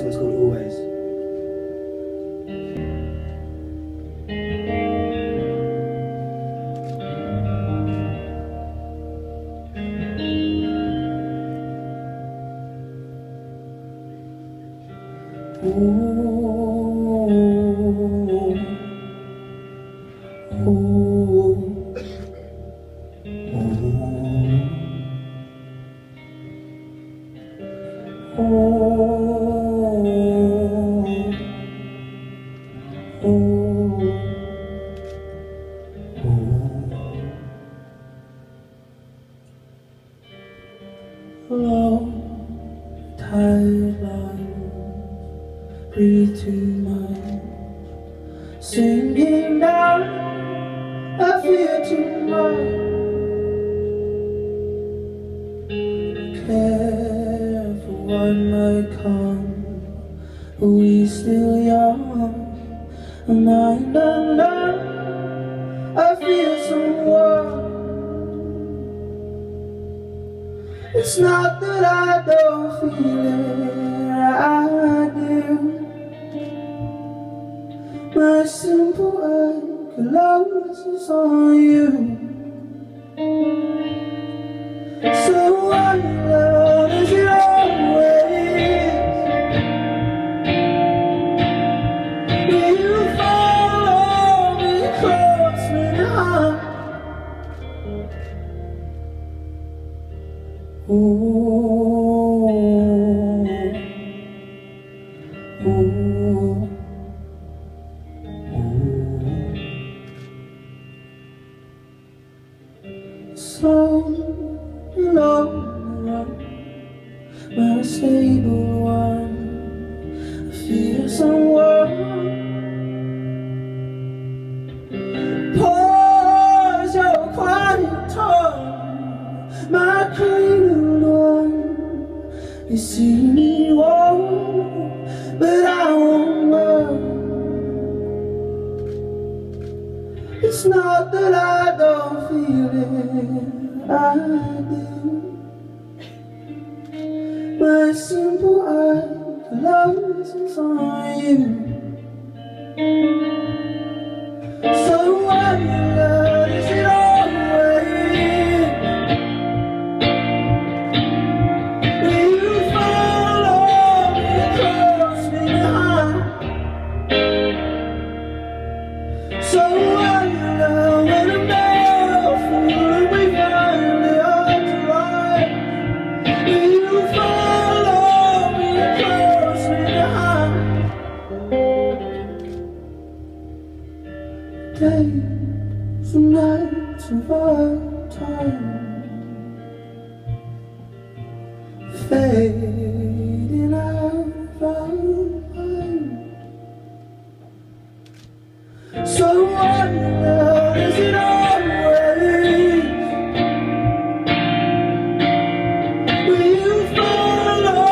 This one's called Always. Long, tired line, breathe to mine, singing down a fear to mine. Care for what might come, but we still young. A mind unknown, I feel someone. It's not that I don't feel it, I do. My simple act of love is on you. So I love as you always. Will you follow me close and high? Oh, oh, oh, oh. So long, my stable one, I feel someone. Pause your quiet tongue, my cradle. You see me walk, but I won't know. It's not that I don't feel it, I do. My simple act of love is on you. So what you love is it all? Days and nights of our time, fading out of our mind. So what love is it always? Will you follow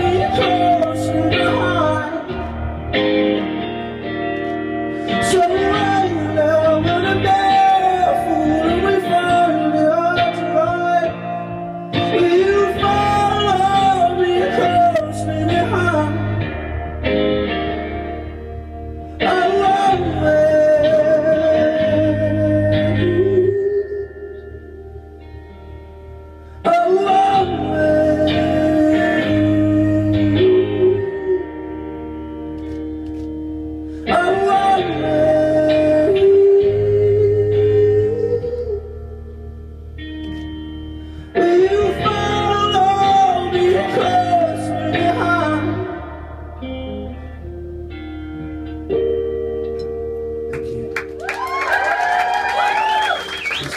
me close and high? So what? Thank you. Thanks